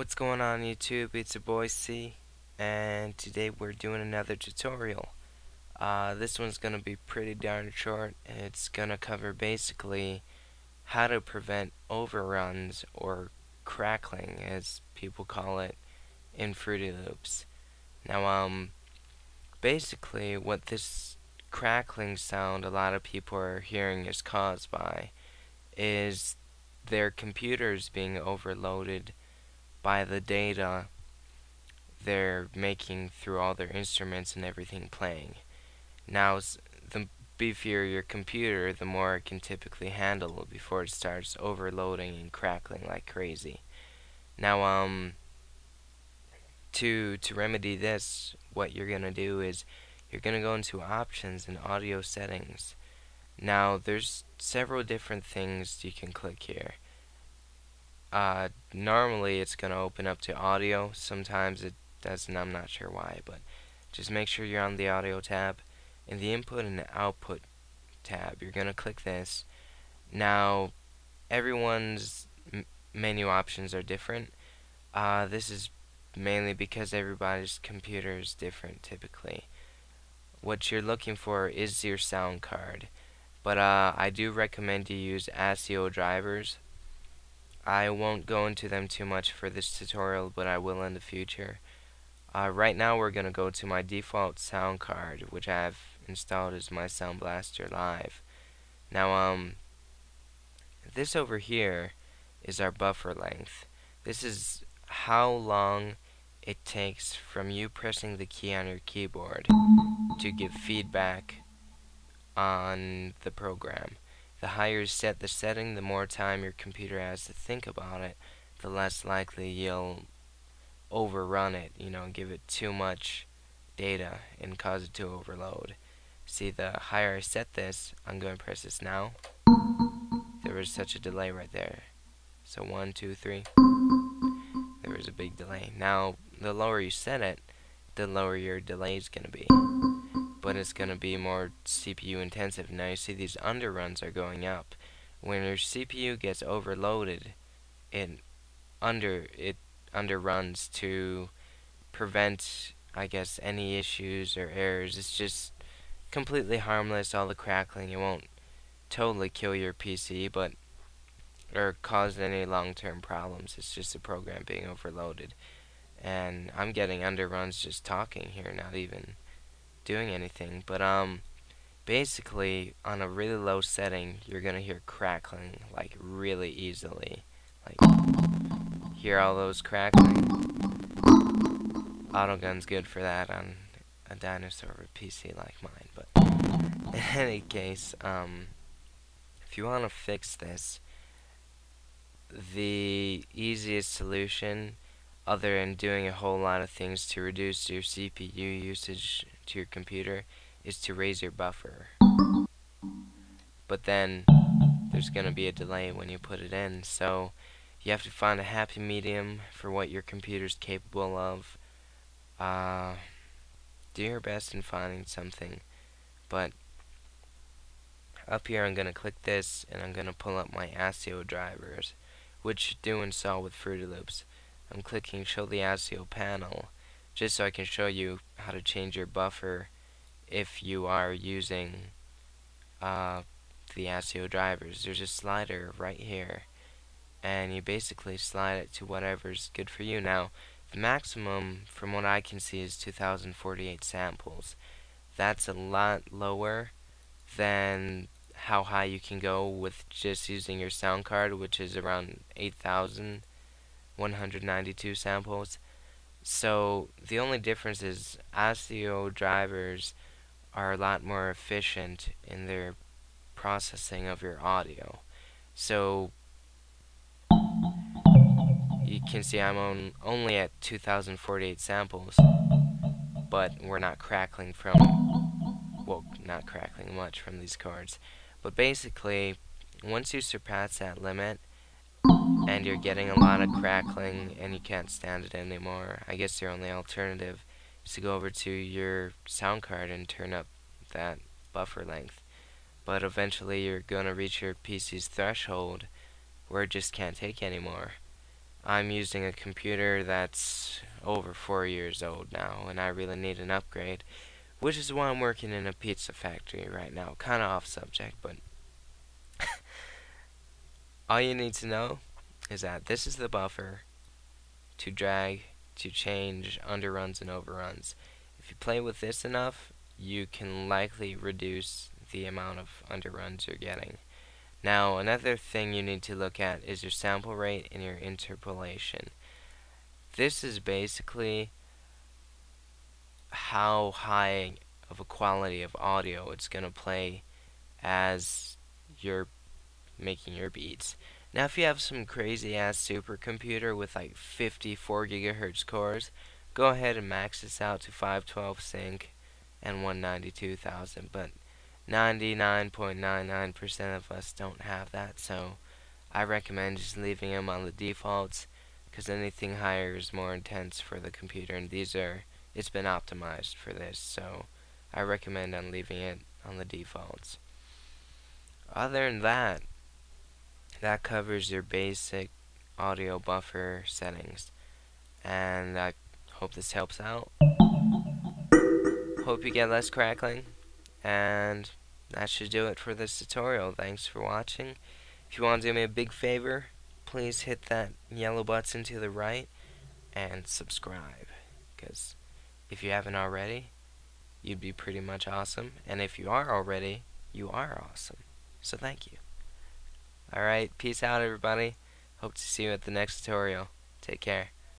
What's going on YouTube? It's your boy C, and today we're doing another tutorial. This one's gonna be pretty darn short. It's gonna cover basically how to prevent overruns or crackling, as people call it, in Fruity Loops. Now, basically what this crackling sound a lot of people are hearing is caused by is their computers being overloaded by the data they're making through all their instruments and everything playing. Now, the beefier your computer, the more it can typically handle before it starts overloading and crackling like crazy. Now, to remedy this, what you're gonna do is you're gonna go into options and audio settings. Now, there's several different things you can click here. Normally it's gonna open up to audio. Sometimes it doesn't, I'm not sure why, but just make sure you're on the audio tab. In the input and the output tab, you're gonna click this. Now, everyone's menu options are different. This is mainly because everybody's computer is different typically. What you're looking for is your sound card, but I do recommend you use ASIO drivers. I won't go into them too much for this tutorial, but I will in the future. Right now we're going to go to my default sound card, which I've installed as my Sound Blaster Live. Now, this over here is our buffer length. This is how long it takes from you pressing the key on your keyboard to give feedback on the program. The higher you set the setting, the more time your computer has to think about it, the less likely you'll overrun it, you know, give it too much data and cause it to overload. See, the higher I set this, I'm going to press this now. There was such a delay right there. So 1, 2, 3. There was a big delay. Now, the lower you set it, the lower your delay is going to be. But it's going to be more CPU intensive. Now you see these underruns are going up. When your CPU gets overloaded, it underruns to prevent, I guess, any issues or errors. It's just completely harmless, all the crackling. It won't totally kill your PC, but or cause any long-term problems. It's just the program being overloaded. And I'm getting underruns just talking here, not even doing anything. But basically on a really low setting, you're gonna hear crackling like really easily. Like, hear all those crackling. Autogun's good for that on a dinosaur or a PC like mine. But in any case, if you want to fix this, the easiest solution, other than doing a whole lot of things to reduce your CPU usage to your computer, is to raise your buffer. But then there's going to be a delay when you put it in, so you have to find a happy medium for what your computer's capable of. Do your best in finding something, but up here I'm going to click this and I'm going to pull up my ASIO drivers, which you do install with Fruity Loops. I'm clicking show the ASIO panel just so I can show you how to change your buffer if you are using the ASIO drivers. There's a slider right here, and you basically slide it to whatever's good for you. Now, the maximum from what I can see is 2048 samples. That's a lot lower than how high you can go with just using your sound card, which is around 8,192 samples. So the only difference is ASIO drivers are a lot more efficient in their processing of your audio. So you can see I'm only at 2048 samples, but we're not crackling from, well, not crackling much from these chords. But basically, once you surpass that limit, and you're getting a lot of crackling and you can't stand it anymore, I guess your only alternative is to go over to your sound card and turn up that buffer length. But eventually you're going to reach your PC's threshold where it just can't take anymore. I'm using a computer that's over 4 years old now, and I really need an upgrade, which is why I'm working in a pizza factory right now. Kinda off subject, but all you need to know is that this is the buffer to drag, to change underruns and overruns. If you play with this enough, you can likely reduce the amount of underruns you're getting. Now, another thing you need to look at is your sample rate and your interpolation. This is basically how high of a quality of audio it's going to play as you're making your beats. Now, if you have some crazy ass supercomputer with like 54 gigahertz cores, go ahead and max this out to 512 sync and 192,000, but 99.99% of us don't have that, so I recommend just leaving them on the defaults, because anything higher is more intense for the computer, and it's been optimized for this, so I recommend on leaving it on the defaults. Other than that, that covers your basic audio buffer settings, and I hope this helps out. Hope you get less crackling. And that should do it for this tutorial. Thanks for watching. If you want to do me a big favor, please hit that yellow button to the right and subscribe, because if you haven't already, you'd be pretty much awesome, and if you are already, you are awesome, so thank you. Alright, peace out everybody. Hope to see you at the next tutorial. Take care.